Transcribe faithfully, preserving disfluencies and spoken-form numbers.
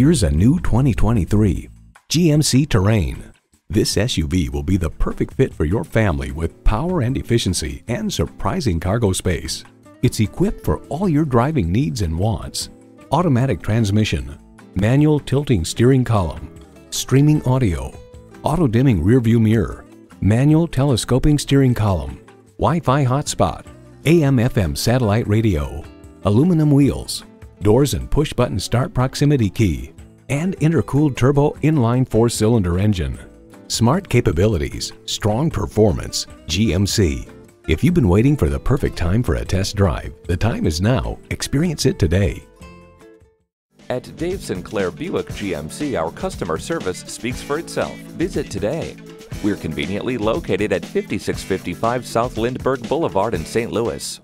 Here's a new twenty twenty-three G M C Terrain. This S U V will be the perfect fit for your family with power and efficiency and surprising cargo space. It's equipped for all your driving needs and wants. Automatic transmission, manual tilting steering column, streaming audio, auto-dimming rearview mirror, manual telescoping steering column, Wi-Fi hotspot, A M F M satellite radio, aluminum wheels, doors and push-button start proximity key, and intercooled turbo inline four-cylinder engine. Smart capabilities, strong performance, G M C. If you've been waiting for the perfect time for a test drive, the time is now. Experience it today. At Dave Sinclair Buick G M C, our customer service speaks for itself. Visit today. We're conveniently located at fifty-six fifty-five South Lindbergh Boulevard in Saint Louis.